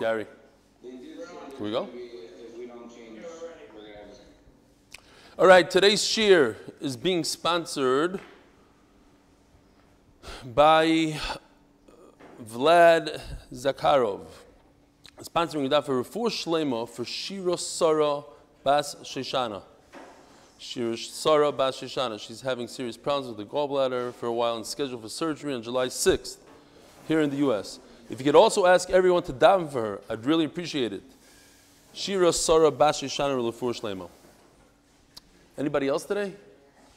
Gary. Can we go? All right, today's shiur is being sponsored by Vlad Zakharov. Sponsoring that for Refuah Shlema for Shira Sara Bas Shoshana. Shira Sara Bas Shoshana. She's having serious problems with the gallbladder for a while and scheduled for surgery on July 6th here in the U.S. If you could also ask everyone to daven for her, I'd really appreciate it. Shira Sara Bas Shoshana Refuah Shlema. Anybody else today?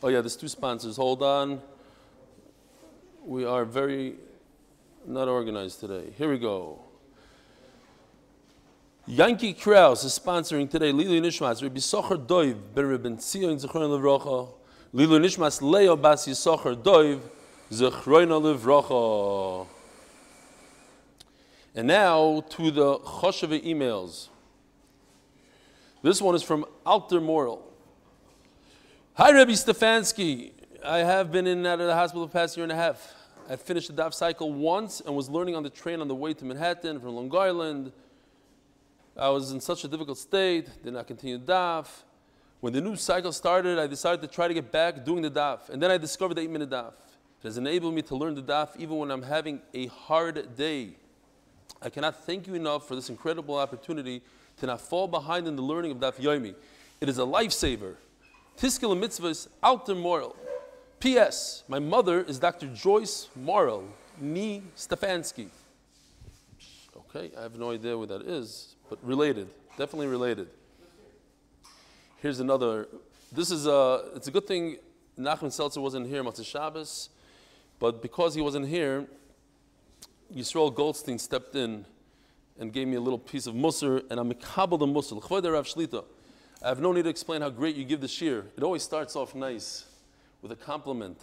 Oh yeah, there's two sponsors. Hold on. We are very not organized today. Here we go. Yankee Kraus is sponsoring today. Lilu Nishmas, Rabbi Socher Doiv, Ben Zion Zechron Levrocha. Lilu Nishmas, Leo Bas Yisocher Doiv, Zechron Levrocha. And now to the Chosheva emails. This one is from Alter Moral. Hi, Rebbe Stefanski. I have been in and out of the hospital the past year and a half. I finished the daf cycle once and was learning on the train on the way to Manhattan from Long Island. I was in such a difficult state, did not continue the daf. When the new cycle started, I decided to try to get back doing the daf, and then I discovered the 8-minute daf. It has enabled me to learn the daf even when I'm having a hard day. I cannot thank you enough for this incredible opportunity to not fall behind in the learning of daf yomi. It is a lifesaver. Tiskil mitzvah is Alter Moral. P.S. My mother is Dr. Joyce Morrell, nee Stefanski. Okay, I have no idea what that is, but related, definitely related. Here's another. This is a. It's a good thing Nachman Seltzer wasn't here Matzah Shabbos, but because he wasn't here, Yisrael Goldstein stepped in and gave me a little piece of Muser, and I'm mekabel the Muser. L'chvoid Rav Shlita. I have no need to explain how great you give the shiur. It always starts off nice with a compliment.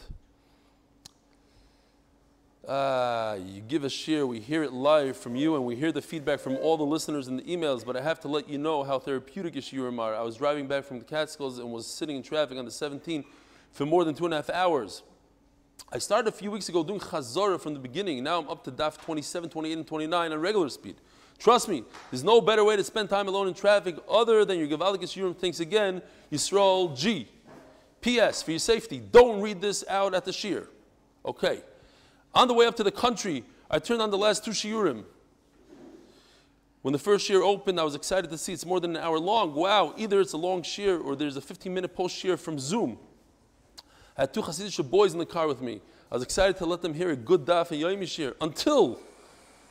You give a shiur, we hear it live from you, and we hear the feedback from all the listeners in the emails, but I have to let you know how therapeutic your shiurim are. I was driving back from the Catskills and was sitting in traffic on the 17th for more than 2.5 hours. I started a few weeks ago doing chazorah from the beginning. Now I'm up to daf 27, 28, and 29 on regular speed. Trust me, there's no better way to spend time alone in traffic other than your Gevaldik Shiurim. Thanks again, Yisrael G. P.S. For your safety, don't read this out at the shiur. Okay. On the way up to the country, I turned on the last two shiurim. When the first shiur opened, I was excited to see it's more than an hour long. Wow, either it's a long shiur or there's a 15-minute post shiur from Zoom. I had two Hasidic boys in the car with me. I was excited to let them hear a good daf and yomi shiur until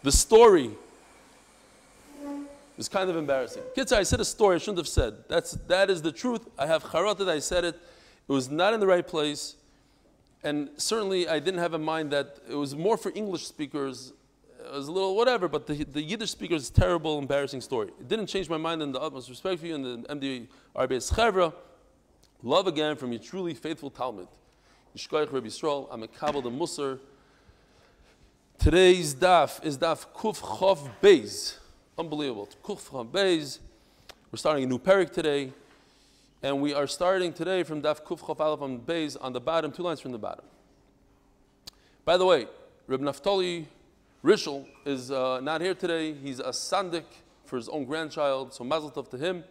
the story. It's kind of embarrassing. Kids, I said a story I shouldn't have said. That is the truth. I have charot that I said it. It was not in the right place. And certainly I didn't have in mind that it was more for English speakers. It was a little whatever, but the Yiddish speakers is a terrible, embarrassing story. It didn't change my mind in the utmost respect for you and the MDY Arbeis Chevra. Love again from your truly faithful Talmud. Yishkoich Rebbe Yisrael, I'm a Kabbalah the Muser. Today's daf is daf Kuvchav Beis. Unbelievable. We're starting a new parak today, and we are starting today from Daf Kuvchav Aleph on Beis on the bottom, two lines from the bottom. By the way, Reb Naftali Rishel is not here today. He's a sandik for his own grandchild, so mazel tov to him.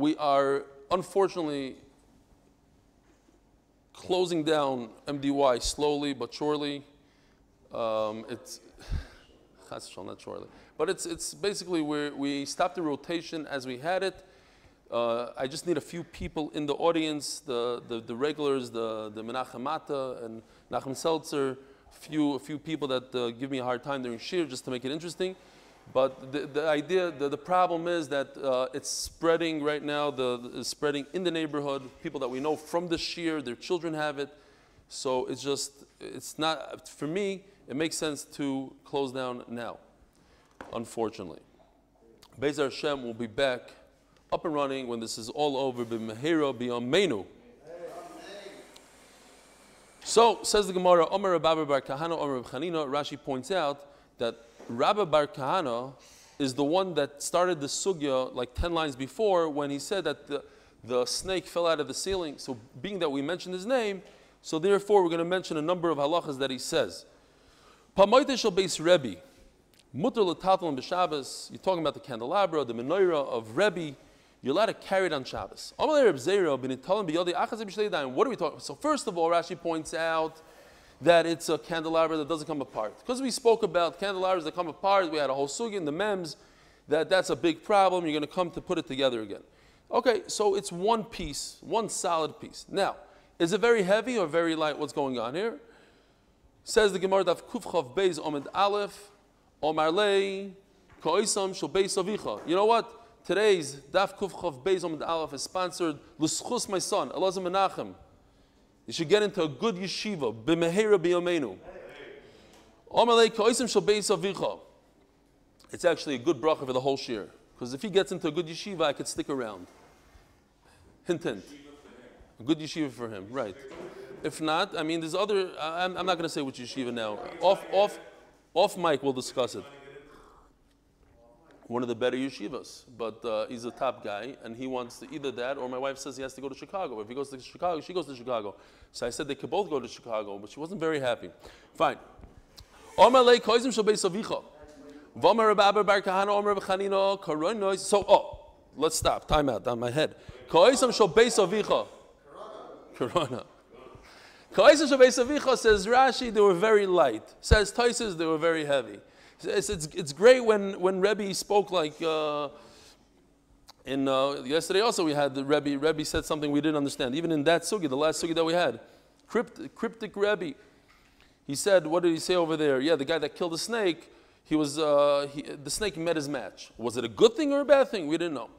We are unfortunately closing down MDY slowly but surely. It's not surely, but it's basically where we stopped the rotation as we had it. I just need a few people in the audience, the regulars, the Menachem Mata and Nachum Seltzer, a few people that give me a hard time during shiur just to make it interesting. But the idea, the problem is that it's spreading right now. It's spreading in the neighborhood. People that we know from the shiur, their children have it. So it's not for me. It makes sense to close down now, unfortunately. Be'ezrat Hashem will be back up and running when this is all over. B'Mehira, B'Yameinu. So, says the Gemara, Omer Rabbi Bar-Kahana, Omer Rav Chanina. Rashi points out that Rabbi Bar-Kahana is the one that started the Sugya like 10 lines before when he said that the snake fell out of the ceiling. So, being that we mentioned his name, so therefore we're going to mention a number of halachas that he says. Pamoite shel beis Rebbe, Mutter l'tatel on B'Shabbos, you're talking about the candelabra, the menorah of Rebbe, you're allowed to carry it on Shabbos. What are we talking? So first of all, Rashi points out that it's a candelabra that doesn't come apart. Because we spoke about candelabras that come apart, we had a whole sugya in the mems, that's a big problem, you're going to come to put it together again. Okay, so it's one piece, one solid piece. Now, is it very heavy or very light? What's going on here? Says the Gemara, Daf Kuvchav Beis Omid Aleph, Omar Lei, Koisam Shobei Savicha. You know what? Today's Daf Kuvchav Beis Omid Aleph is sponsored, L'schus my son, Elazar Menachem. You should get into a good yeshiva, B'Mehira B'Yomeinu. Omar Lei, Koisam Shobei Savicha. It's actually a good bracha for the whole shir. Because if he gets into a good yeshiva, I could stick around. Hint, hint. A good yeshiva for him, right. If not, I mean, there's other, I'm not going to say which yeshiva now. Off mic, we'll discuss it. One of the better yeshivas, but he's a top guy, and he wants to either that, or my wife says he has to go to Chicago. If he goes to Chicago, she goes to Chicago. So I said they could both go to Chicago, but she wasn't very happy. Fine. So, let's stop. Time out. On my head. Corona. Says Rashi, they were very light. Says Tesis, they were very heavy. It's great when Rebbe spoke like yesterday. Also, we had the Rebbe. Rebbe said something we didn't understand. Even in that sugya, the last sugya that we had, cryptic Rebbe. He said, what did he say over there? Yeah, the guy that killed the snake. He was, the snake met his match. Was it a good thing or a bad thing? We didn't know.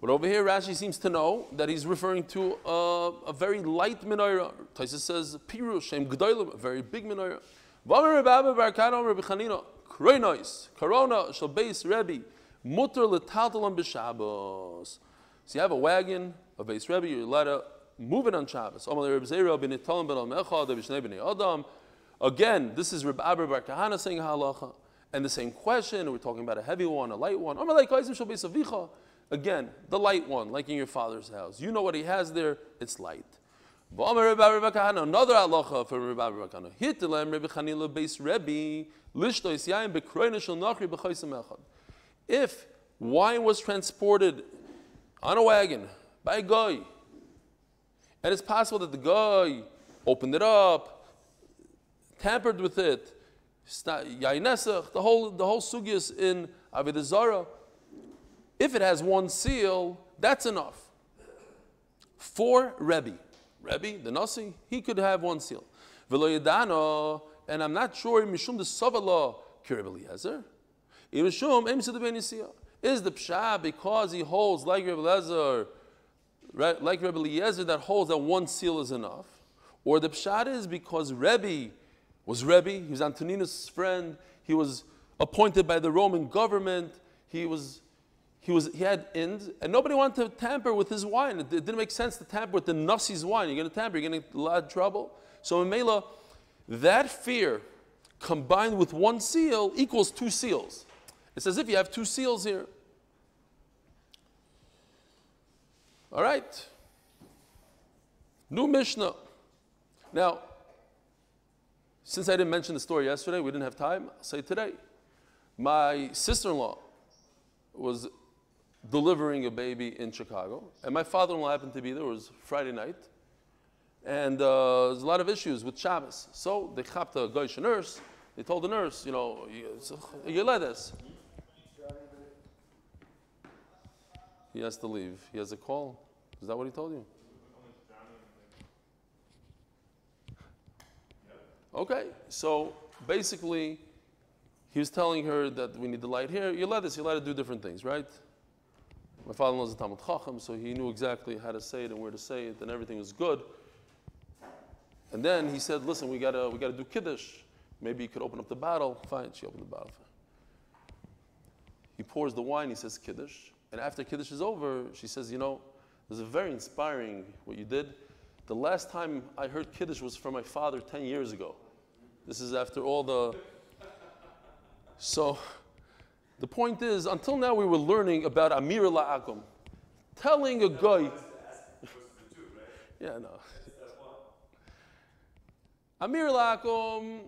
But over here, Rashi seems to know that he's referring to a very light menorah. Tosfos says, Piru, Shem G'dolim, a very big menorah. V'amar Rabbi Bar-Kahana, Rabbi Chanina, Kroinois, Korona, Shalbeis, Rebbe, Mutter l'taltalam b'Shabbos. So you have a wagon, a base Rebbe, you're allowed to move it on Shabbos. Again, this is Rabbi Bar-Kahana saying halacha, and the same question, we're talking about a heavy one, a light one. Again, the light one, like in your father's house. You know what he has there, it's light. Another halacha for Rabbi Bar-Kahana. If wine was transported on a wagon by a guy, and it's possible that the guy opened it up, tampered with it, the whole sugya is in Avodah Zarah. If it has one seal, that's enough. For Rebbe, the Nasi, he could have one seal. And I'm not sure, Mishum the Savala, Kiribel Yezer, is the Psha because he holds like Rebbe Yezer that holds that one seal is enough. Or the Psha is because Rebbe was Rebbe, he was Antoninus' friend, he was appointed by the Roman government, he had ends, and nobody wanted to tamper with his wine. It didn't make sense to tamper with the Nasi's wine. You're going to tamper, you're going to get a lot of trouble. So in Mela, that fear combined with one seal equals two seals. It's as if you have two seals here. All right. New Mishnah. Now, since I didn't mention the story yesterday, we didn't have time, I'll say today. My sister-in-law was delivering a baby in Chicago, and my father-in-law happened to be there. It was Friday night, and there's a lot of issues with Shabbos. So they chapped a Goyish nurse. They told the nurse, you know, you let us. He has to leave. He has a call. Is that what he told you? Okay, so basically, he was telling her that we need the light here. You're allowed to do different things, right? My father-in-law is a Talmud Chacham, so he knew exactly how to say it and where to say it, and everything was good. And then he said, listen, we gotta do Kiddush. Maybe you could open up the bottle. Fine, she opened the bottle. He pours the wine, he says Kiddush. And after Kiddush is over, she says, you know, it was very inspiring what you did. The last time I heard Kiddush was from my father 10 years ago. This is after all the... So, the point is, until now we were learning about Amir La'akum. Telling a guy... Yeah, no. Amir La'akum,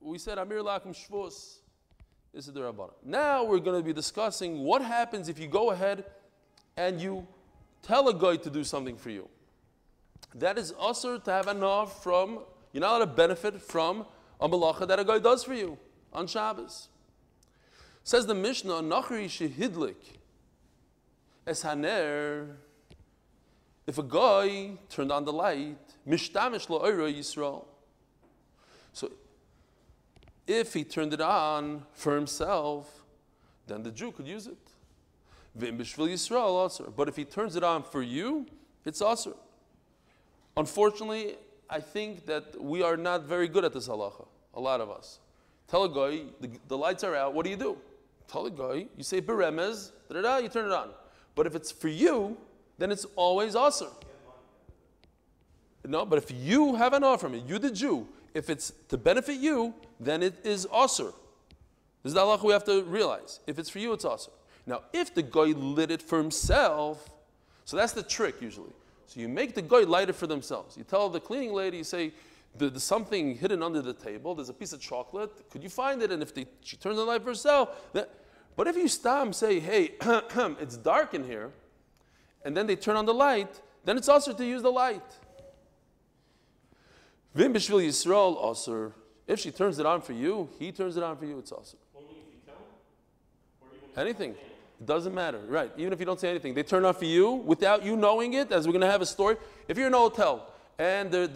we said Amir La'akum Shvus. This is the Rabbanah. Now we're going to be discussing what happens if you go ahead and you tell a guy to do something for you. That is usur to have anah from, you're not allowed to benefit from a melacha that a guy does for you on Shabbos. Says the Mishnah, nachri shehidlik es haner. If a guy turned on the light, mishtamish la'orei Yisrael. So if he turned it on for himself, then the Jew could use it. V'im b'shvil Yisrael asur. But if he turns it on for you, it's asur. Unfortunately, I think that we are not very good at this halacha, a lot of us. Tell a guy, the lights are out, what do you do? Tell a guy, you say beremez, da-da-da, you turn it on. But if it's for you, then it's always asur. No, but if you have an offer from it, you the Jew, if it's to benefit you, then it is asur. This is the halacha we have to realize. If it's for you, it's asur. Now, if the guy lit it for himself, so that's the trick usually. So you make the guy light it for themselves. You tell the cleaning lady, you say, there's something hidden under the table, there's a piece of chocolate, could you find it? And if she turns the light for herself, but if you stop and say, hey, it's dark in here, and then they turn on the light, then it's asur to use the light. Vim b'shvil Yisrael asur. If she turns it on for you, he turns it on for you, it's asur. Only if you tell him? Anything. It doesn't matter, right? Even if you don't say anything, they turn on for you without you knowing it. As we're going to have a story. If you're in a hotel and they're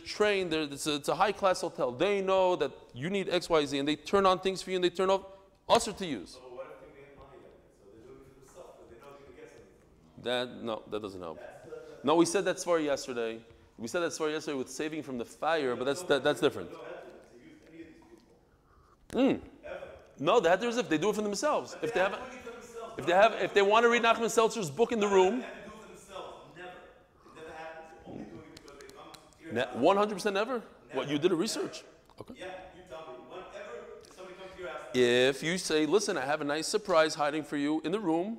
trained, it's a high-class hotel. They know that you need X, Y, Z, and they turn on things for you and they turn off usher to use. So what if they have money? So they do it themselves, but they know they get something. That no, that doesn't help. No, we said that story yesterday. We said that story yesterday with saving from the fire, but that's different. No, the heter is if they do it for themselves. If they have. If they want to read Nachman Seltzer's book in the room, 100% never. What you did a research? Okay. Yeah, you tell me. Whenever somebody comes to your house, if you say, "Listen, I have a nice surprise hiding for you in the room.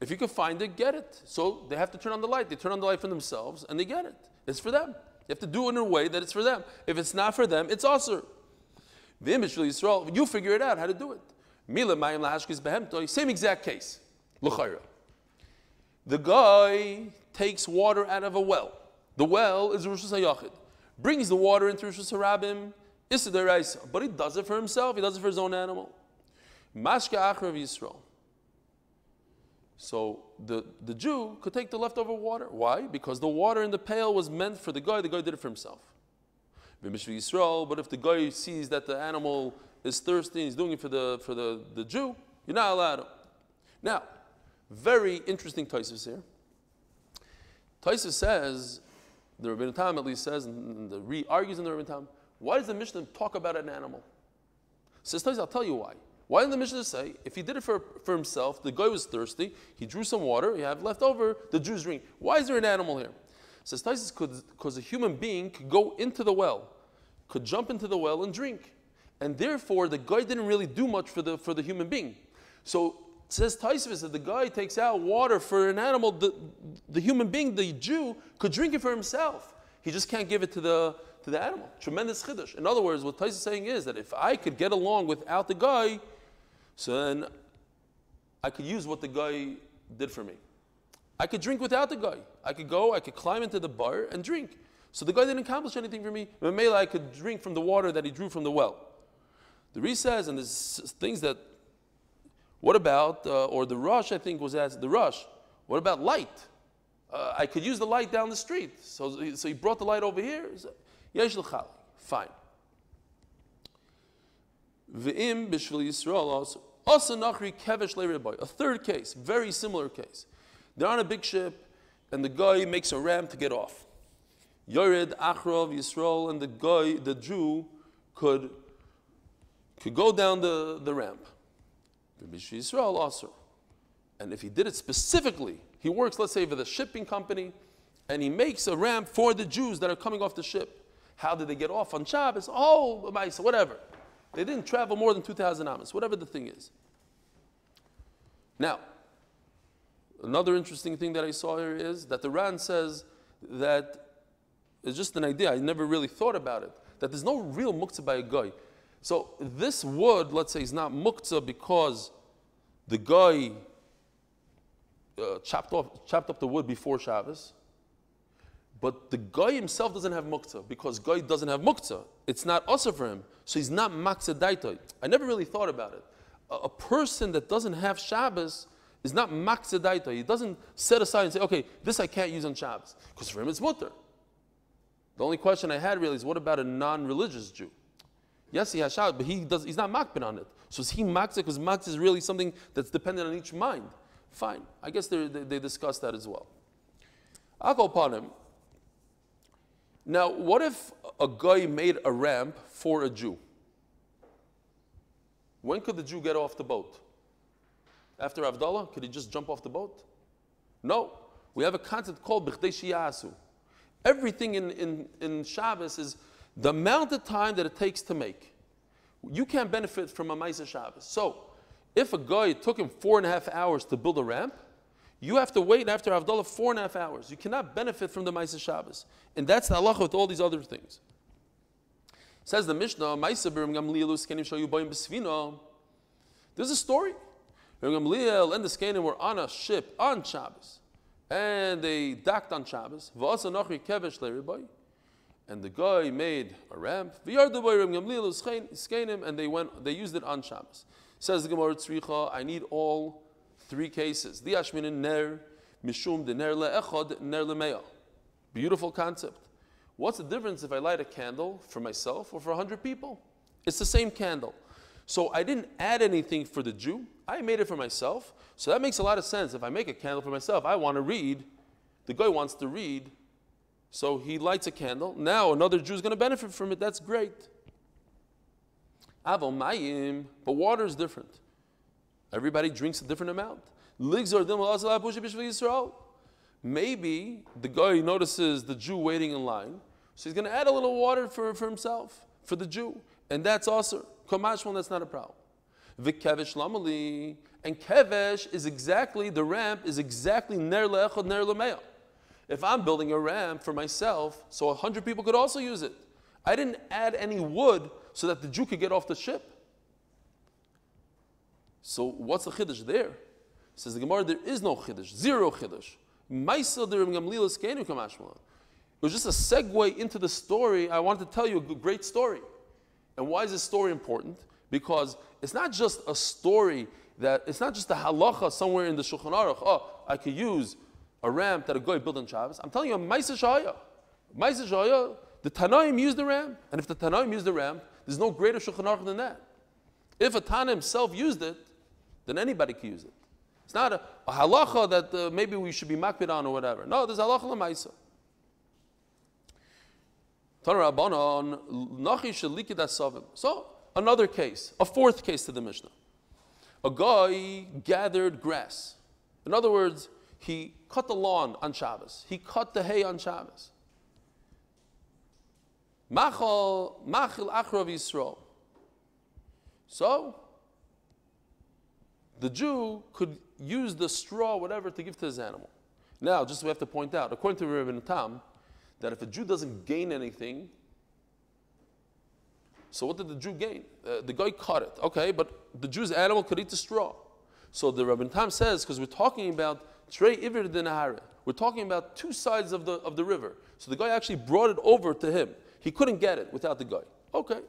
If you can find it, get it." So they have to turn on the light. They turn on the light for themselves, and they get it. It's for them. You have to do it in a way that it's for them. If it's not for them, it's asur. The image of Yisrael, you figure it out how to do it. Same exact case. The guy takes water out of a well. The well is Rishus HaYachid. Brings the water into Rishus HaRabim, Issur d'Oraisa. But he does it for himself. He does it for his own animal. Mashka Achrav Yisrael. So the Jew could take the leftover water. Why? Because the water in the pail was meant for the guy. The guy did it for himself. But if the guy sees that the animal is thirsty and he's doing it for the Jew, you're not allowed to. Now, very interesting Tesis here. Tesis says, the Rabbeinu Tam at least says, and the re-argues in the Rabbeinu Tam, why does the Mishnah talk about an animal? Says Tesis, I'll tell you why. Why did the Mishnah say, if he did it for himself, the guy was thirsty, he drew some water, he had left over, the Jews drink. Why is there an animal here? Says Tesis, because a human being could go into the well, could jump into the well and drink. And therefore, the guy didn't really do much for the human being. So it says Tosfos that the guy takes out water for an animal. The human being, the Jew, could drink it for himself. He just can't give it to the animal. Tremendous chiddush. In other words, what Tosfos is saying is that if I could get along without the guy, so then I could use what the guy did for me. I could drink without the guy. I could climb into the bar and drink. So the guy didn't accomplish anything for me. Mela, I could drink from the water that he drew from the well. The Ri says, and there's things that, what about, or the Rush, I think was asked, the Rush, what about light? I could use the light down the street. So he brought the light over here. Yesh l'chali, fine. V'im b'shvil Yisrael also nachri kevesh le'ribay. A third case, very similar case. They're on a big ship, and the guy makes a ramp to get off. Yored achrav Yisrael, and the Jew, could go down the ramp. And if he did it specifically, he works, let's say, for the shipping company, and he makes a ramp for the Jews that are coming off the ship. How did they get off on Shabbos? Oh, whatever. They didn't travel more than 2,000 amos, whatever the thing is. Now, another interesting thing that I saw here is that the Ran says that it's just an idea. I never really thought about it. That there's no real muktzah by a guy. So this wood, let's say, is not muktzah because the guy chopped up the wood before Shabbos. But the guy himself doesn't have muktzah because guy doesn't have muktzah. It's not usher for him. So he's not matzah daitoi. I never really thought about it. A person that doesn't have Shabbos is not matzah daitoi. He doesn't set aside and say, okay, this I can't use on Shabbos. Because for him it's mutter. The only question I had really is what about a non-religious Jew? Yes, he has Shabbos, but he's not makbid on it. So is he matzah? Because matzah is really something that's dependent on each mind. Fine. I guess they discussed that as well. I'll go upon him. Now, what if a guy made a ramp for a Jew? When could the Jew get off the boat? After Havdalah, could he just jump off the boat? No. We have a concept called B'chdei Shi'asu. Everything in Shabbos is the amount of time that it takes to make. You can't benefit from a Maisa Shabbos. So, if a guy, it took him 4.5 hours to build a ramp, you have to wait after Havdalah 4.5 hours. You cannot benefit from the Maisa Shabbos. And that's the halacha with all these other things. It says the Mishnah, Maisa b'Reb Gamliel u'Zkanim shayu ba'im b'Sfina. There's a story. Reb Gamliel and the Zkanim were on a ship on Shabbos. And they docked on Shabbos. V'asa nachri kevesh le'Ribay. And the guy made a ramp. V'yardu b'Reb Gamliel u'Zkanim. And they used it on Shabbos. It says the Gemara, Tzricha, I need all 3 cases. Beautiful concept. What's the difference if I light a candle for myself or for 100 people? It's the same candle. So I didn't add anything for the Jew. I made it for myself. So that makes a lot of sense. If I make a candle for myself, I want to read. The guy wants to read. So he lights a candle. Now another Jew is going to benefit from it. That's great. But water is different. Everybody drinks a different amount. Maybe the guy notices the Jew waiting in line, so he's going to add a little water for himself, for the Jew. And that's also, Kamashman, that's not a problem. V'kevesh lamali. And kevesh is exactly, the ramp is exactly ner le'echod ner le'meya. If I'm building a ramp for myself, so 100 people could also use it. I didn't add any wood so that the Jew could get off the ship. So what's the chiddush there? It says the Gemara, there is no chiddush, zero chiddush. It was just a segue into the story. I wanted to tell you a great story. And why is this story important? Because it's not just a story that, it's not just a halacha somewhere in the Shulchan Aruch, oh, I could use a ramp that a guy built on Shabbos. I'm telling you, a Maisa Shaya, the Tanaim used the ramp. And if the Tanaim used the ramp, there's no greater Shulchan Aruch than that. If a Tana himself used it, then anybody can use it. It's not a halacha that maybe we should be makbid on or whatever. No, there's halacha l'maisa. So, another case, a 4th case to the Mishnah. A guy gathered grass. In other words, he cut the lawn on Shabbos. He cut the hay on Shabbos. Machil achrav Yisrael. So, the Jew could use the straw, whatever, to give to his animal. Now, just we have to point out, according to Rabbeinu Tam, that if a Jew doesn't gain anything, so what did the Jew gain? The guy caught it, okay, but the Jew's animal could eat the straw. So the Rabbeinu Tam says, because we're talking about Trei Iver Dinahara, we're talking about 2 sides of the river. So the guy actually brought it over to him. He couldn't get it without the guy. Okay.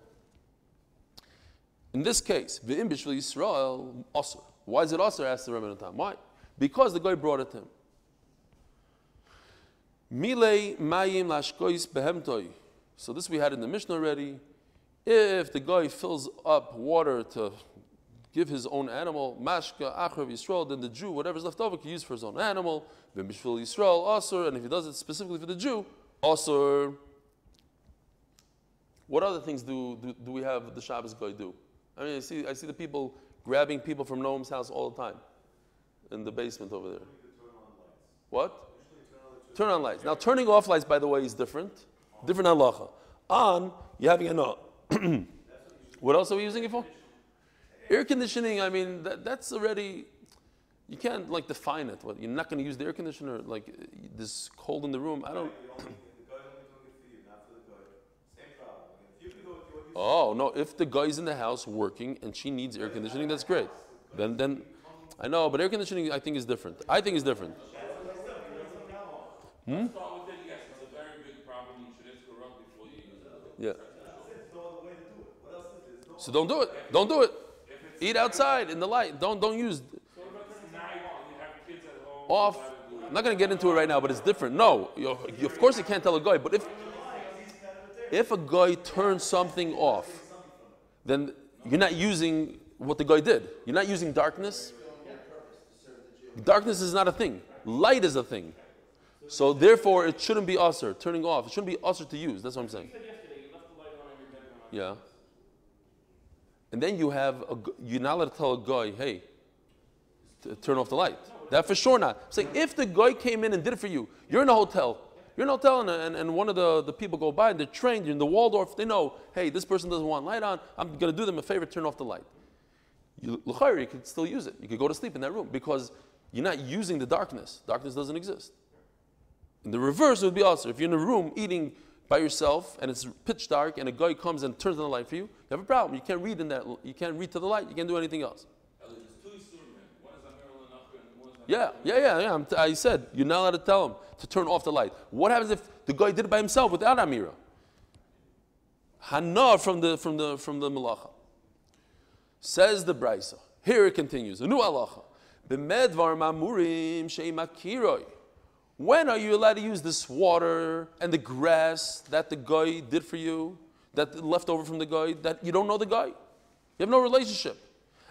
In this case, V'im Bishvil Yisrael Asr. Why is it Asr? Asked the Rabbeinu Tam. Why? Because the guy brought it to him. Milei Mayim Lashkois Behemtoi. So this we had in the Mishnah already. If the guy fills up water to give his own animal, Mashka Achrav Yisrael, then the Jew, whatever's left over, can use for his own animal. V'im Bishvil Yisrael Asr. And if he does it specifically for the Jew, Asr. What other things do we have the Shabbos guy do? I mean, I see the people grabbing people from Noam's house all the time in the basement over there. What? Turn on lights. Now, turning off lights, by the way, is different. Different halacha. On, you're having a no. What else are we using it for? Air conditioning, I mean, that's already, you can't, like, define it. What, you're not going to use the air conditioner, like, this cold in the room. I don't. Oh, No. If the guy's in the house working and she needs air conditioning, that's great. Then I know, but air conditioning I think is different. I think is different. Yeah. So don't do it. Don't do it. Eat outside in the light. Don't use. Off. I'm not going to get into it right now, but it's different. No, you, of course you can't tell a guy. But if a guy turns something off, then you're not using what the guy did. You're not using darkness. Darkness is not a thing. Light is a thing. So therefore, it shouldn't be usher turning off. It shouldn't be usher to use. That's what I'm saying. Yeah. And then you have you're not allowed to tell a guy, hey, turn off the light. That for sure not. I'm saying if the guy came in and did it for you, you're in a hotel. You're in a hotel and one of the people go by and they're trained, you're in the Waldorf, they know, hey, this person doesn't want light on, I'm going to do them a favor, turn off the light. You could still use it. You could go to sleep in that room because you're not using the darkness. Darkness doesn't exist. In the reverse, it would be also. If you're in a room eating by yourself and it's pitch dark and a guy comes and turns on the light for you, you have a problem. You can't read in that. You can't read to the light. You can't do anything else. Yeah. I said you're not allowed to tell him to turn off the light. What happens if the guy did it by himself without Amira? Hanah from the Melacha. Says the Braisa. Here it continues. A new halacha. B'medvar ma'amurim sheimakiroi. When are you allowed to use this water and the grass that the guy did for you, that left over from the guy, that you don't know the guy? You have no relationship.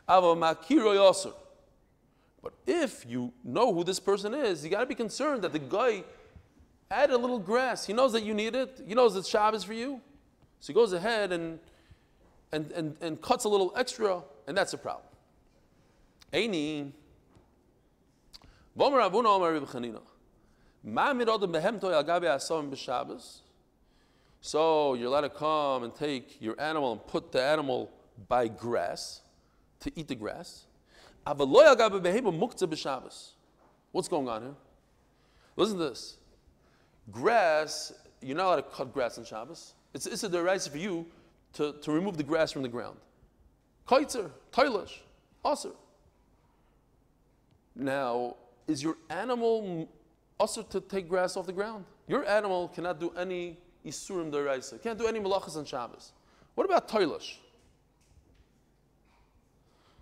But if you know who this person is, you got to be concerned that the guy added a little grass. He knows that you need it. He knows that Shabbos is for you. So he goes ahead and cuts a little extra, and that's a problem. Eini. V'omer Avuna Omer Rebbe Chanina. So you're allowed to come and take your animal and put the animal by grass to eat the grass. What's going on here? Listen to this. Grass, you're not allowed to cut grass on Shabbos. It's a deraisa for you to remove the grass from the ground. Kaitzer, Tailish, Aser. Now, is your animal also to take grass off the ground? Your animal cannot do any Isurim d'oraisa. Can't do any Melachas on Shabbos. What about Toilish?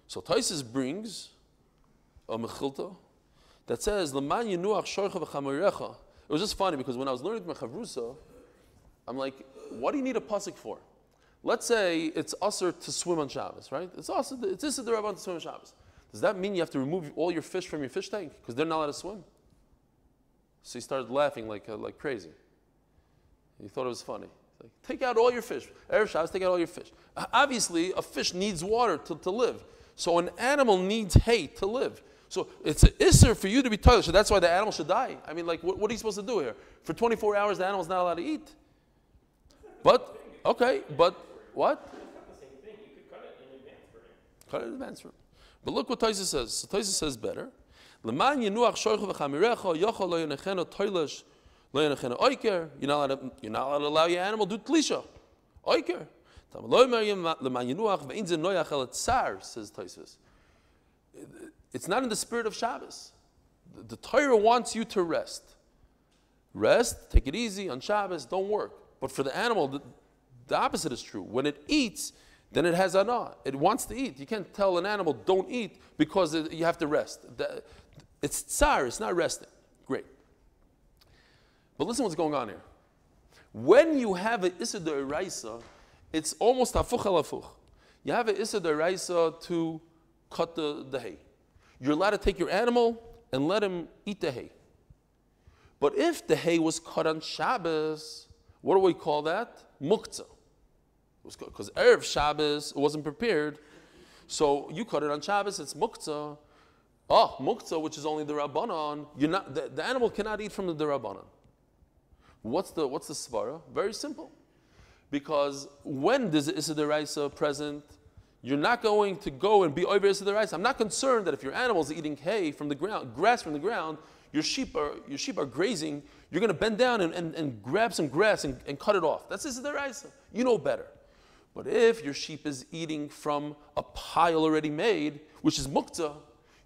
So Tesis brings a Mechilta that says, L'man yinuach shorcha v'chamorecha. It was just funny because when I was learning Mechavrusa, I'm like, what do you need a pasuk for? Let's say it's usher to swim on Shabbos, right? It's usher, it's Issur d'Rabbanan to swim on Shabbos. Does that mean you have to remove all your fish from your fish tank? Because they're not allowed to swim. So he started laughing like crazy. He thought it was funny. Like, take out all your fish. Erev Shabbos, take out all your fish. Obviously, a fish needs water to live. So an animal needs hay to live. So it's an Issur for you to be toilet. So that's why the animal should die. I mean, like, what are you supposed to do here? For 24 hours, the animal's not allowed to eat. But, okay, but what? You could cut it in advance for him. Cut it in advance for him. But look what Tosfos says. So Tosfos says better. You're not allowed to allow your animal to do tlisha. Oiker. Says Tesis. It's not in the spirit of Shabbos. The Torah wants you to rest. Rest, take it easy on Shabbos, don't work. But for the animal, the opposite is true. When it eats, then it has anah. It wants to eat. You can't tell an animal, don't eat, because you have to rest. It's tsar, it's not resting. Great. But listen what's going on here. When you have an Issur d'oraisa, it's almost hafuch al hafuch. You have an Issur d'oraisa to cut the hay. You're allowed to take your animal and let him eat the hay. But if the hay was cut on Shabbos, what do we call that? Muktzah. Because Erev Shabbos wasn't prepared, so you cut it on Shabbos, it's Muktzah. Oh, Muktzah, which is only the Rabbanon. The animal cannot eat from the Rabbanon. What's the Svara? Very simple. Because when there's Issur d'oraisa present, you're not going to go and be over Issur d'oraisa. I'm not concerned that if your animal's eating hay from the ground, grass from the ground, your sheep are grazing, you're going to bend down and grab some grass and cut it off. That's Issur d'oraisa. You know better. But if your sheep is eating from a pile already made, which is muktzah,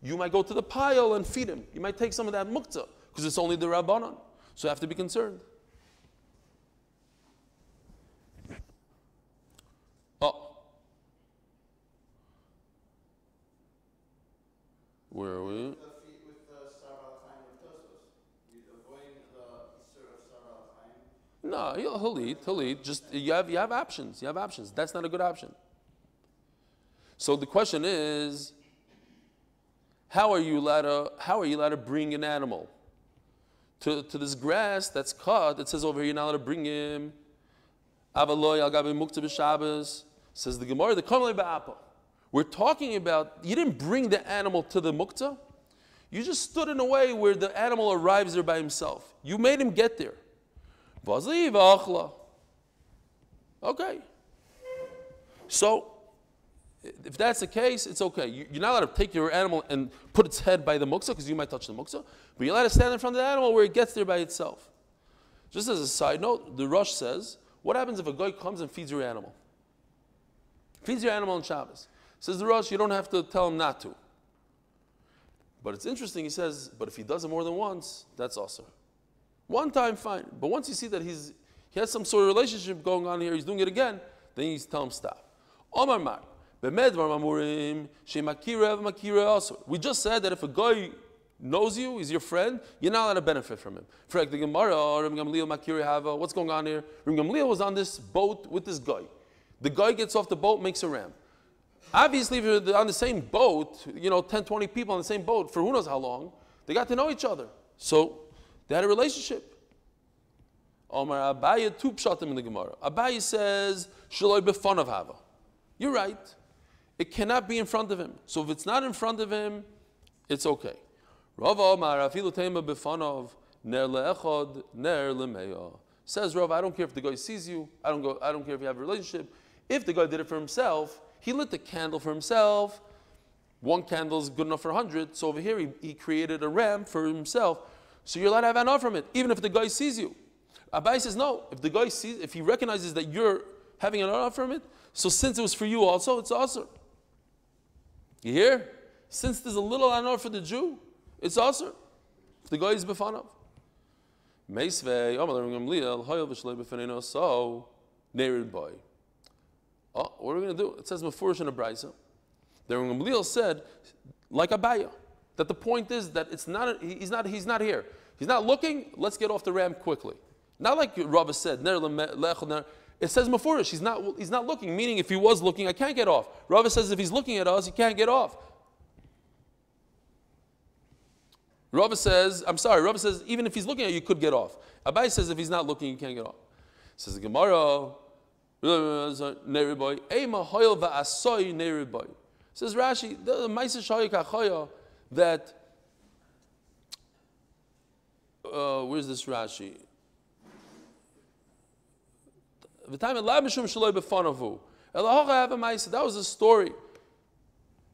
you might go to the pile and feed him. You might take some of that muktzah, because it's only the rabbanon. So you have to be concerned. Oh. Where are we? No, he'll eat. Just you have options. You have options. That's not a good option. So the question is, how are you allowed to bring an animal to this grass that's cut? It says over here you're not allowed to bring him. Avaloy al gabi muktzah b'Shabbos, says the Gemara. The kamlei ba'apa. We're talking about you didn't bring the animal to the muktzah. You just stood in a way where the animal arrives there by himself. You made him get there. Okay. So, if that's the case, it's okay. You're not allowed to take your animal and put its head by the muktzah, because you might touch the muktzah, but you're allowed to stand in front of the animal where it gets there by itself. Just as a side note, the Rosh says, what happens if a guy comes and feeds your animal? Feeds your animal on Shabbos. Says the Rosh, you don't have to tell him not to. But it's interesting, he says, but if he does it more than once, that's also. One time, fine. But once you see that he has some sort of relationship going on here, he's doing it again, then you tell him stop. Omar Mar, Bemedvar Mamurim, Shemakira Makira also. We just said that if a guy knows you, is your friend, you're not allowed to benefit from him. For like the Gemara, Rim Gamliel Makira Hava, what's going on here? Rim Gamliel was on this boat with this guy. The guy gets off the boat, makes a ram. Obviously, if you're on the same boat, 10, 20 people on the same boat for who knows how long, they got to know each other. So they had a relationship. Omar Abaye two pshatim in the Gemara. Abaye says, Shaloi b'fanav hava. You're right. It cannot be in front of him. So if it's not in front of him, it's okay. Rava Omar afilu teima b'fanav ner le'echod ner le'meya. Says Rava, I don't care if the guy sees you. I don't care if you have a relationship. If the guy did it for himself, he lit the candle for himself. One candle is good enough for 100. So over here, he created a ram for himself. So you're allowed to have an offer from it, even if the guy sees you. Abai says no. If the guy sees, if he recognizes that you're having an offer from it, so since it was for you also, it's also. You hear? Since there's a little an offer for the Jew, it's also. If the guy is befanov. Meisvei, Omarim Gamliel, Hoyel Vishle Befeneno, so Nerid Boy. Oh, what are we going to do? It says Mefurish in a Braisa. The Gamliel said, like Abaya. That the point is that it's not he's not here. He's not looking. Let's get off the ram quickly. Not like Rava said. It says mefurish. He's not looking. Meaning, if he was looking, I can't get off. Rava says if he's looking at us, he can't get off. Rava says even if he's looking at you, you could get off. Abai says if he's not looking, you can't get off. Says the Gemara. Says Rashi. The Maisa Shoyik Achoya. That, where's this Rashi? That was a story.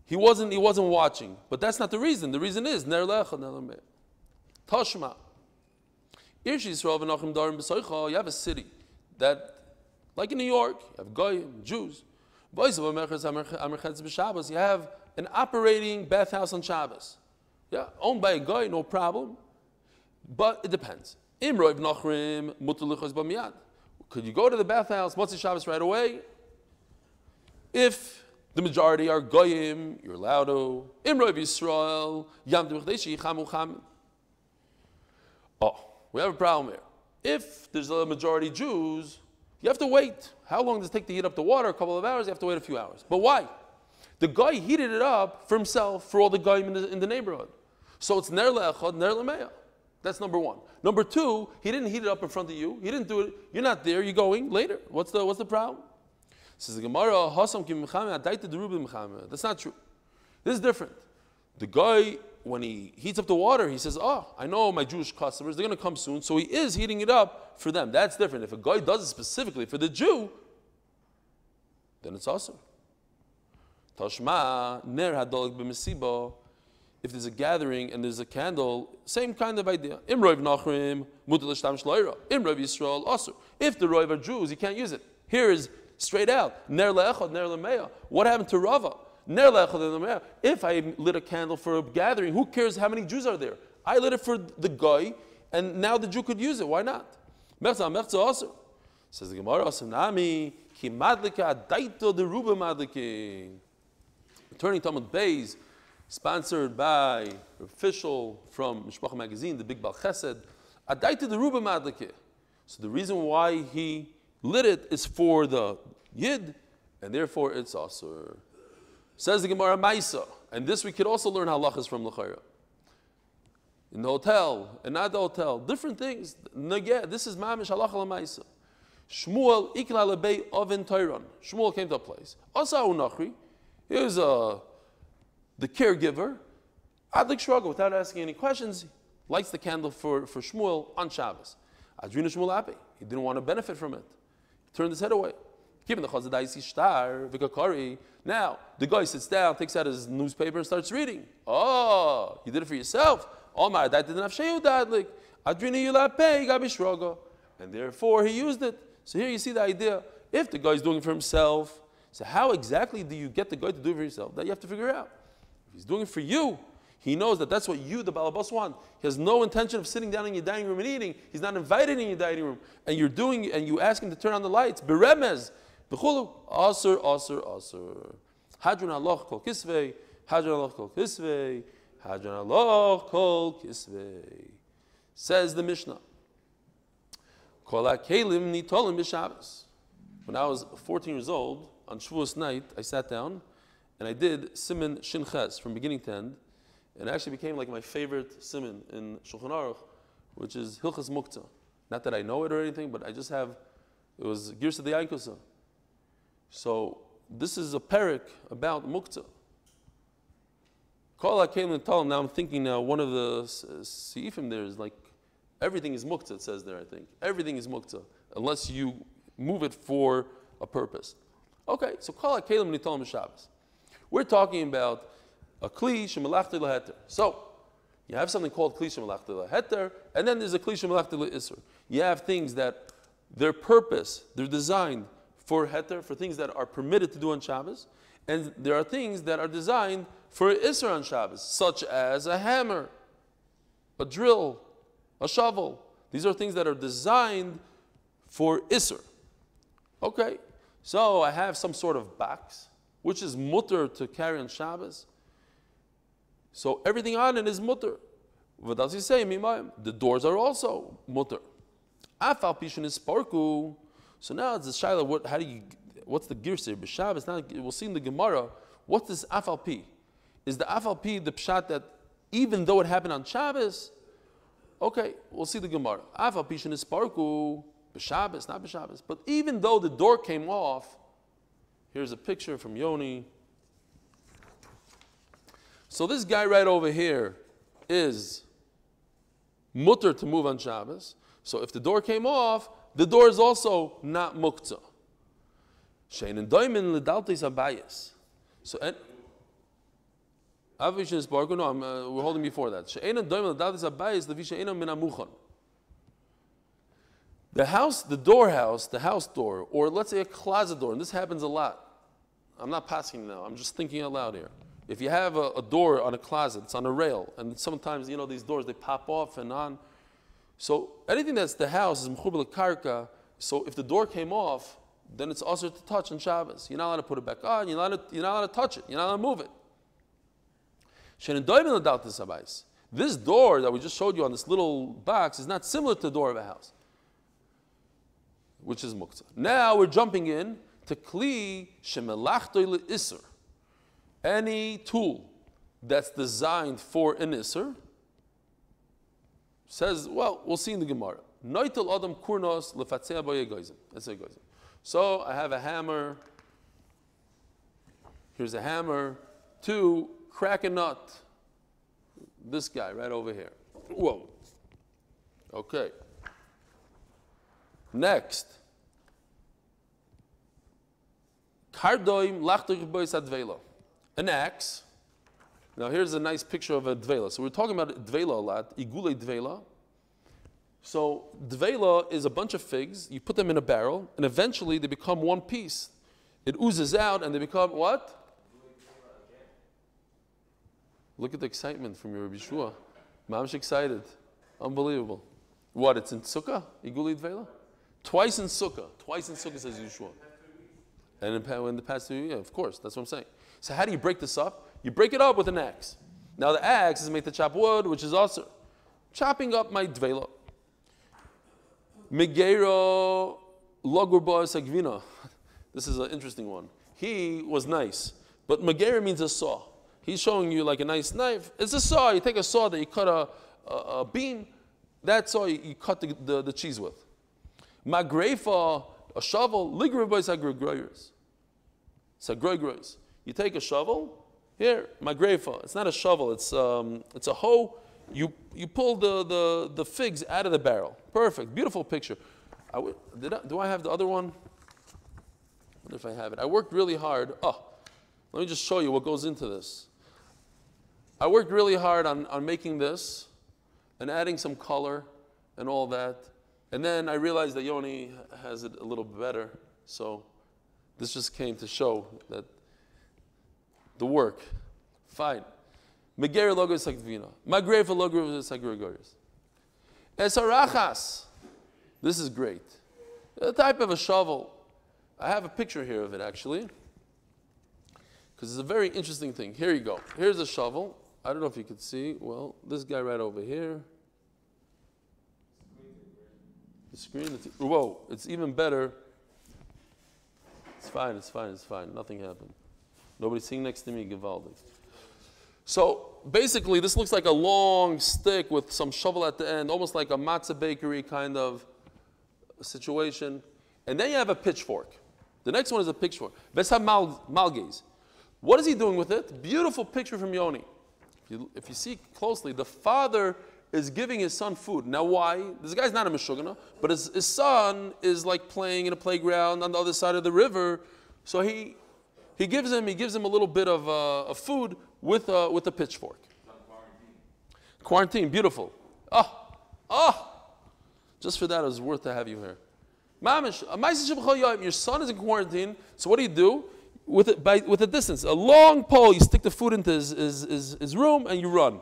He wasn't watching. But that's not the reason. The reason is, Tashma. You have a city that, like in New York, you have Goyim, Jews. You have an operating bathhouse on Shabbos. Yeah, owned by a guy, no problem. But it depends. Could you go to the bathhouse, Motzi Shabbos right away? If the majority are goyim, you're allowed to. Imrov Yisrael, Yam Demachdeshi, Chamu Cham. Oh, we have a problem here. If there's a majority Jews, you have to wait. How long does it take to heat up the water? A couple of hours? You have to wait a few hours. But why? The guy heated it up for himself, for all the guys in the neighborhood. So it's ner le'echad, ner le'meya. That's number one. Number two, he didn't heat it up in front of you. He didn't do it. You're not there. You're going later. What's the problem? Says the Gemara, hasam ki mechame adaita derubim mechame. That's not true. This is different. The guy, when he heats up the water, he says, oh, I know my Jewish customers. They're going to come soon. So he is heating it up for them. That's different. If a guy does it specifically for the Jew, then it's awesome. Tashma ner hadolik b'mesiba. If there's a gathering and there's a candle, same kind of idea. Imroiv nachrim mutal l'shtam shloira. Imroiv Yisrael also. If the roiv are Jews, you can't use it. Here is straight out. Ner le'echad, ner le'meah. What happened to Rava? Ner le'echad, ner le'meah. If I lit a candle for a gathering, who cares how many Jews are there? I lit it for the guy, and now the Jew could use it. Why not? Mechza, mechza also. Says the Gemara, asam nami, ki madlika, daito de ruba madliki. Returning Talmud Bays, sponsored by official from Mishpacha magazine, the Big Bal Chesed. Adaita de ruba madliki. So the reason why he lit it is for the yid, and therefore it's asur. Says the Gemara Maisa, and this we could also learn halachas from l'chayra. In the hotel, and not the hotel, different things. Nageh, this is mamish halacha l'maisa. Shmuel ikla lebei oven Tyron. Shmuel came to a place. Asa unachri, here's the caregiver. Adlik shruga without asking any questions. Lights the candle for Shmuel on Shabbos. Adrina Shmuel Abaye. He didn't want to benefit from it. He turned his head away. Given the Chazadaisi Shtar, Vikakari. Now, the guy sits down, takes out his newspaper, and starts reading. Oh, you did it for yourself. Omar, that didn't have Shehu Dadlik. Adrina Yulape, Gabi Shrogo. And therefore, he used it. So here you see the idea. If the guy's doing it for himself, so how exactly do you get the guy to do it for yourself? That you have to figure out. If he's doing it for you, he knows that that's what you, the balabas, want. He has no intention of sitting down in your dining room and eating. He's not invited in your dining room. And you're doing, and you ask him to turn on the lights. Beremez, b'chulu, asur, asur, asur. Hadron Allah kol kisvei, hadron Allah kol kisvei, hadron Allah kol kisvei. Says the Mishnah. Kol ha'kelim nitolim b'Shabbos. When I was 14 years old, on Shavuos night, I sat down, and I did Siman Shin Ches from beginning to end. And it actually became like my favorite siman in Shulchan Aruch, which is Hilchas Muktzah. Not that I know it or anything, but I just have, it was Girsa de Yankosa. So this is a parak about Muktzah. Kol HaKelim Nitolim, now I'm thinking now, one of the Seifim there is like, everything is Muktzah, it says there, I think. Everything is Muktzah, unless you move it for a purpose. Okay, so Kol HaKelim Nitolim Shabbos. We're talking about a kli shemalachti laheter. So, you have something called kli shemalachti laheter, and then there's a kli shemalachti laissur. You have things that their purpose, they're designed for heter, for things that are permitted to do on Shabbos, and there are things that are designed for issur on Shabbos, such as a hammer, a drill, a shovel. These are things that are designed for issur. Okay, so I have some sort of box, which is mutter to carry on Shabbos. So everything on it is mutter. What does he say? The doors are also mutter. Afal pishun is parku. So now it's the shayla. What's the gears here? B'Shabbos. Now we'll see in the Gemara. What's this afal pi? Is the afal pi the pshat that even though it happened on Shabbos? Okay, we'll see the Gemara. Afal pishun is parku. B'Shabbos, not b'Shabbos. But even though the door came off, here's a picture from Yoni. So this guy right over here is mutter to move on Shabbos. So if the door came off, the door is also not muktzah. Shein and doimin ledaltis abayis. So avishin barku. No, we're holding before that. Shein and doimin ledaltis abayis levishein min amuchan. The house, the door house, the house door, or let's say a closet door, and this happens a lot. I'm not passing now. I'm just thinking out loud here. If you have a door on a closet, it's on a rail, and sometimes, you know, these doors, they pop off and on. So anything that's the house is mechubel karka. So if the door came off, then it's also to touch on Shabbos. You're not allowed to put it back on. You're not allowed to touch it. You're not allowed to move it. This door that we just showed you on this little box is not similar to the door of a house, which is muktzah. Now we're jumping in to kli shemelachtoy le'isur. Any tool that's designed for an issur, says, well, we'll see in the Gemara. Noitel adam kurnos lefatzei abaye goyzim. That's a goyzim. So I have a hammer. Here's a hammer to crack a nut. This guy right over here. Whoa. Okay. Next. Kardoim lachtoy bois advelo. An axe. Now here's a nice picture of a dvela. So we're talking about dvela a lot. Igule dvela. So dvela is a bunch of figs. You put them in a barrel, and eventually they become one piece. It oozes out, and they become what? Look at the excitement from your Rabbi Shua. Mamsh excited. Unbelievable. What, it's in Sukkah? Iguli dvela? Twice in Sukkah. Twice in Sukkah, says Yeshua. And in the past 2 years, yeah, of course. That's what I'm saying. So how do you break this up? You break it up with an axe. Now the axe is made to chop wood, which is also chopping up my dvela. Megero logurba sagvina. This is an interesting one. He was nice, but megero means a saw. He's showing you like a nice knife. It's a saw. You take a saw that you cut a beam. That saw you cut the cheese with. Magrefa, a shovel. Ligrubba sagroyers. Sagroyers. You take a shovel. Here, magrefa. It's not a shovel. It's a hoe. You pull the figs out of the barrel. Perfect, beautiful picture. Do I have the other one? I wonder if I have it. I worked really hard. Oh, let me just show you what goes into this. I worked really hard on making this and adding some color and all that. And then I realized that Yoni has it a little better. So this just came to show that the work. Fine. Megeri logos sakvina. Magrefa logos sagrigorius. Esarachas. This is great. The type of a shovel. I have a picture here of it actually. Because it's a very interesting thing. Here you go. Here's a shovel. I don't know if you can see. Well, this guy right over here. The screen. Whoa, it's even better. It's fine, it's fine, it's fine. Nothing happened. Nobody's sitting next to me, Givaldi. So basically, this looks like a long stick with some shovel at the end, almost like a matzah bakery kind of situation. And then you have a pitchfork. The next one is a pitchfork. Vesha Malges. What is he doing with it? Beautiful picture from Yoni. If you see closely, the father is giving his son food. Now why? This guy's not a meshugana, but his son is like playing in a playground on the other side of the river. So he gives him a little bit of food with a pitchfork. Quarantine, beautiful. Just for that, it's worth to have you here. Mamish, your son is in quarantine, so what do you do? With a distance, a long pole, you stick the food into his room and you run.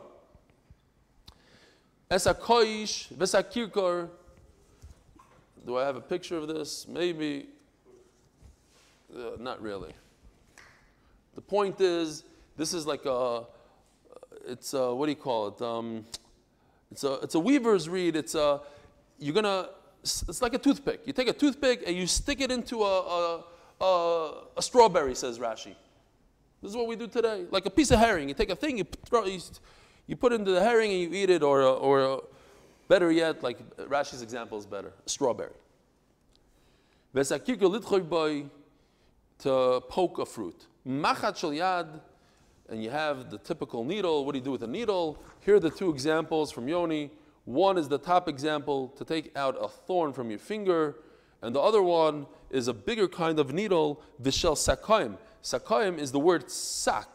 Esakoish, vesakirkor. Do I have a picture of this? Maybe. Not really. The point is, this is like what do you call it? It's a weaver's reed. It's like a toothpick. You take a toothpick and you stick it into a strawberry, says Rashi. This is what we do today. Like a piece of herring. You take a thing, you put it into the herring and you eat it, or better yet, like Rashi's example is better, a strawberry. To poke a fruit. Machat shel yad, and you have the typical needle. What do you do with a needle? Here are the two examples from Yoni. One is the top example to take out a thorn from your finger, and the other one is a bigger kind of needle, vishel sakayim. Sakayim is the word sack.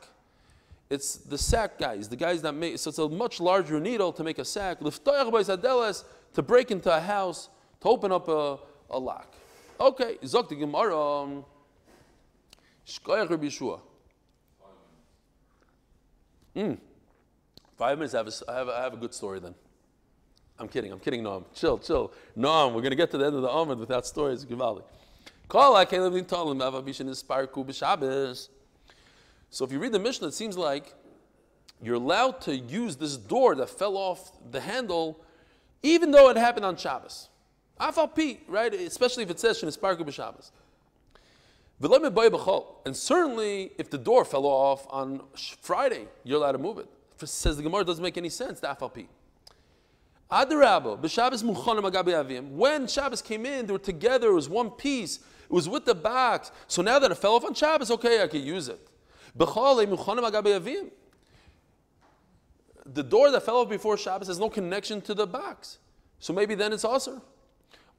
It's the sack guys, the guys that make, so it's a much larger needle to make a sack. Liftoyach beis hadeles, to break into a house, to open up a lock. Okay, zok the Gemara. Shkoyach Rabbi Yeshua. 5 minutes, I have a good story then. I'm kidding, Noam. Chill. Noam, we're going to get to the end of the Amud without stories. So if you read the Mishnah, it seems like you're allowed to use this door that fell off the handle, even though it happened on Shabbos. Afalpi, right? Especially if it says, Sparku b'Shabbos. And certainly, if the door fell off on Friday, you're allowed to move it. It says the Gemara, doesn't make any sense, the Afalpi. When Shabbos came in, they were together, it was one piece, it was with the box. So now that it fell off on Shabbos, okay, I can use it. The door that fell off before Shabbos has no connection to the box. So maybe then it's also.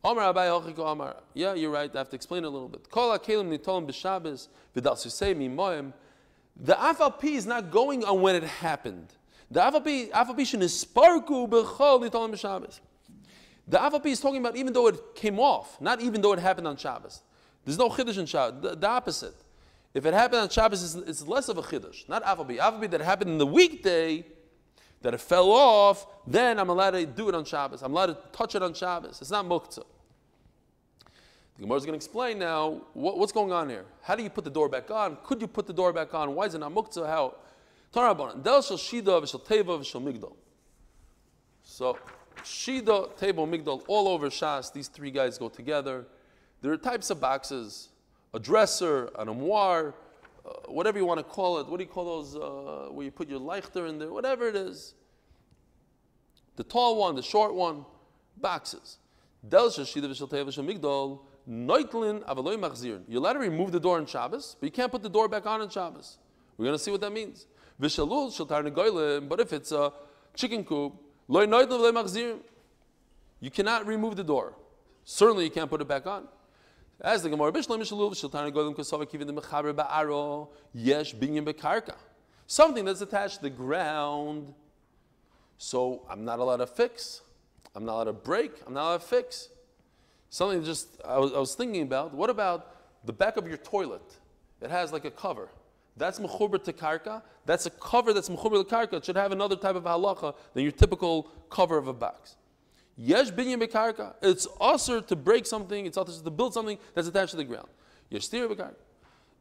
Yeah, you're right, I have to explain it a little bit. The Afalpi is not going on when it happened. The Afalpi is sparku b'chol nitolim b'Shabbos. The Avapi is talking about even though it came off, not even though it happened on Shabbos. There's no Chiddush in Shabbos, the opposite. If it happened on Shabbos, it's less of a Chiddush, not Avapi. Avapi that happened in the weekday, that it fell off, then I'm allowed to do it on Shabbos. I'm allowed to touch it on Shabbos. It's not Muktzah. The Gemara is going to explain now what's going on here. How do you put the door back on? Could you put the door back on? Why is it not Muktzah? How? So, Shida, Teva, Migdal, all over Shas, these three guys go together. There are types of boxes, a dresser, an armoire, whatever you want to call it. What do you call those where you put your leichter in there? Whatever it is. The tall one, the short one, boxes. You're allowed to remove the door on Shabbos, but you can't put the door back on Shabbos. We're going to see what that means. But if it's a chicken coop, you cannot remove the door. Certainly you can't put it back on. As the Gemara, something that's attached to the ground, so I'm not allowed to fix. I'm not allowed to break. I'm not allowed to fix. Something just I was thinking about. What about the back of your toilet? It has like a cover. That's mechuber to karka. That's a cover that's mechuber to karka. It should have another type of halacha than your typical cover of a box. Yesh binyan bekarka. It's usher to break something. It's usher to build something that's attached to the ground. Yesh tira bekarka.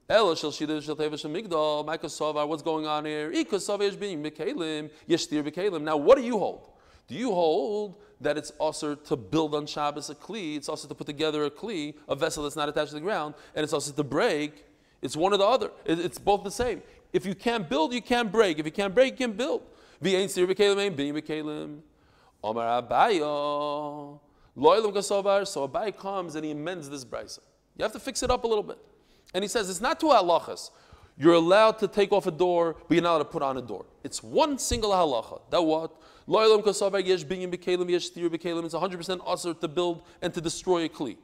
Ela shel shida shel teva shel migdal. My kasava. What's going on here? I kasava yesh binyan bekalim. Yesh tira bekalim. Now, what do you hold? Do you hold that it's also to build on Shabbos a kli, it's also to put together a kli, a vessel that's not attached to the ground, and it's also to break? It's one or the other. It's both the same. If you can't build, you can't break. If you can't break, you can build. Omar Abaye. Loyalum Kasovar. So Abaye comes and he amends this braisa. You have to fix it up a little bit. And he says, it's not two halachas. You're allowed to take off a door, but you're not allowed to put on a door. It's one single halacha. That what? It's 100% usher to build and to destroy a kli.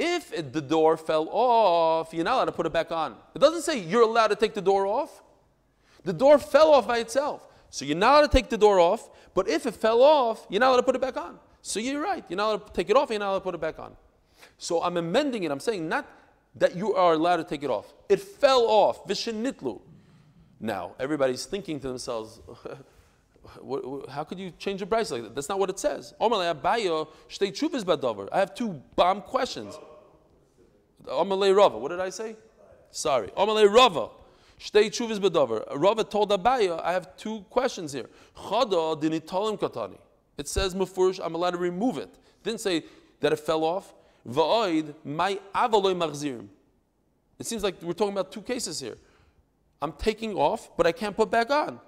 If the door fell off, you're not allowed to put it back on. It doesn't say you're allowed to take the door off. The door fell off by itself. So you're not allowed to take the door off, but if it fell off, you're not allowed to put it back on. So you're right. You're not allowed to take it off, you're not allowed to put it back on. So I'm amending it. I'm saying not that you are allowed to take it off. It fell off. Vishenitlu. Now, everybody's thinking to themselves, how could you change a braisa like that? That's not what it says. I have two bomb questions. Omalei Rava. What did I say? Sorry. Omalei Rava. Rava told Abaye, I have two questions here. It says, I'm allowed to remove it. It didn't say that it fell off. It seems like we're talking about two cases here. I'm taking off, but I can't put back on.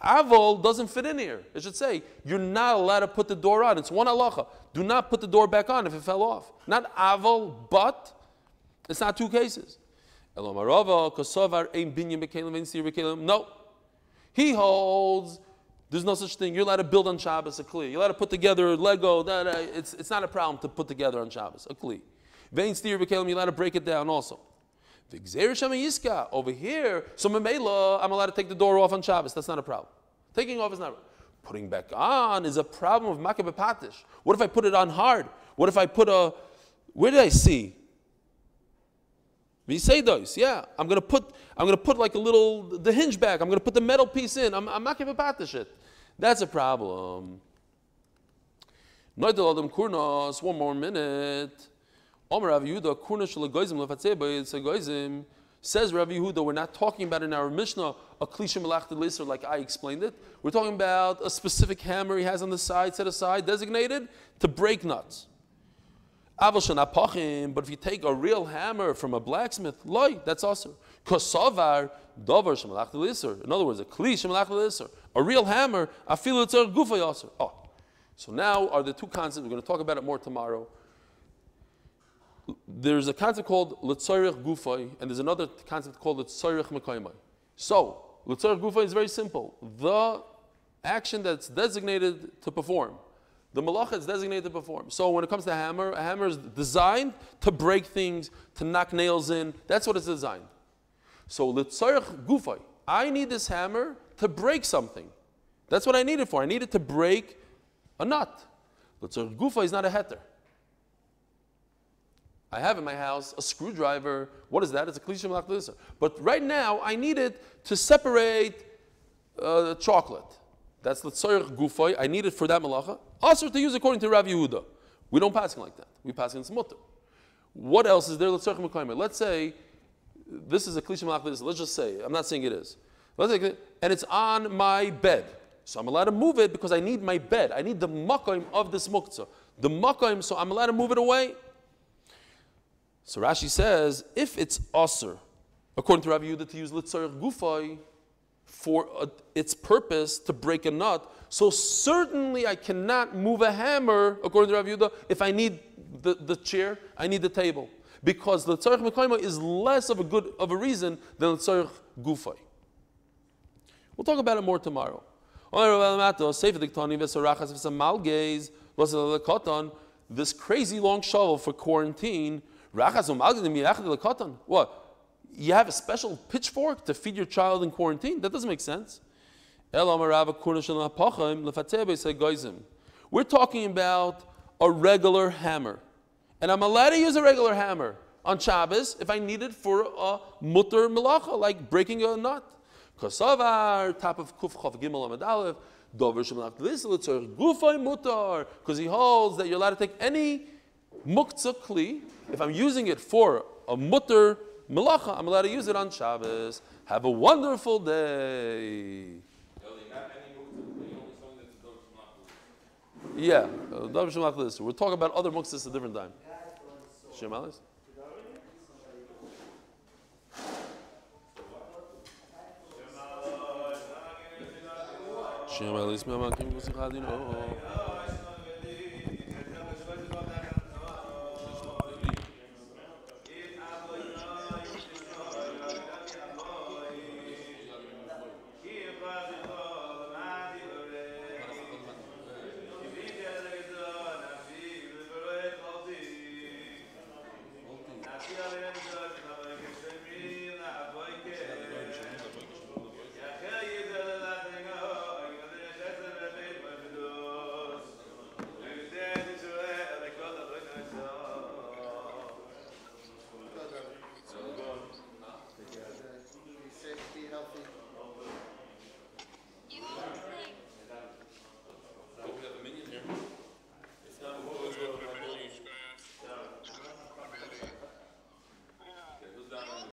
Avol doesn't fit in here. It should say, you're not allowed to put the door on. It's one halacha. Do not put the door back on if it fell off. Not avol, but. It's not two cases. No. He holds, there's no such thing. You're allowed to build on Shabbos a kli. You're allowed to put together Lego. Da, da. It's not a problem to put together on Shabbos a kli. You're allowed to break it down also. Over here, so Memela, I'm allowed to take the door off on Shabbos. That's not a problem. Taking off is not a problem. Putting back on is a problem of Makabeh Patish. What if I put it on hard? What if I put a, where did I see? Visedos, yeah. I'm gonna put like a little, the hinge back. I'm gonna put the metal piece in. I'm Makabeh Patish it. That's a problem. One more minute. Omer Rav Yehuda, Kurna Shul Goizim Lefatzei B'Yitz Goizim, says Rav Yehuda, we're not talking about in our Mishnah a klisha melachta leiser like I explained it. We're talking about a specific hammer he has on the side, set aside, designated to break nuts. Aval shenapachim, but if you take a real hammer from a blacksmith, loy, that's also kosovar davar shemelachta leiser. In other words, a klisha melachta leiser, a real hammer, afilu tzar gufay also. Oh, so now are the two concepts. We're going to talk about it more tomorrow. There's a concept called L'Tzorech Gufay, and there's another concept called L'Tzorech Mekaymai. So, L'Tzorech Gufay is very simple. The action that's designated to perform. The Melacha is designated to perform. So when it comes to a hammer is designed to break things, to knock nails in. That's what it's designed. So L'Tzorech Gufay, I need this hammer to break something. That's what I need it for. I need it to break a nut. Lutzar Gufa is not a heter. I have in my house a screwdriver. What is that? It's a klisha melach l'isur. But right now, I need it to separate chocolate. That's Lutzar Gufa. I need it for that melacha. Also to use according to Rav Yehuda. We don't pass like that. We pass in mutter. What else is there? Let's say this is a klisha melach l'isur. Let's just say, I'm not saying it is. And it's on my bed. So I'm allowed to move it because I need my bed. I need the makaim of this muktzah. The makaim, so I'm allowed to move it away. So Rashi says, if it's asur, according to Rabbi Yehuda, to use litzarich gufay for its purpose to break a nut, so certainly I cannot move a hammer, according to Rabbi Yehuda, if I need the chair, I need the table. Because litzarich makaima is less of a good of a reason than litzarich gufay. We'll talk about it more tomorrow. This crazy long shovel for quarantine. What? You have a special pitchfork to feed your child in quarantine? That doesn't make sense. We're talking about a regular hammer. And I'm allowed to use a regular hammer on Shabbos if I need it for a mutter melacha, like breaking a nut. Kosovar, top of Kuvchav Gimel Amad Aleph, Dover Shemalach Litzor, Gufay Mutar, because he holds that you're allowed to take any Muktzah Kli. If I'm using it for a Mutar Melacha, I'm allowed to use it on Shabbos. Have a wonderful day. Yeah, Dover Shemalach Litzor. We'll talk about other Muktzahs a different time. Shemalis? Shema Lismama Kim Gusikadino.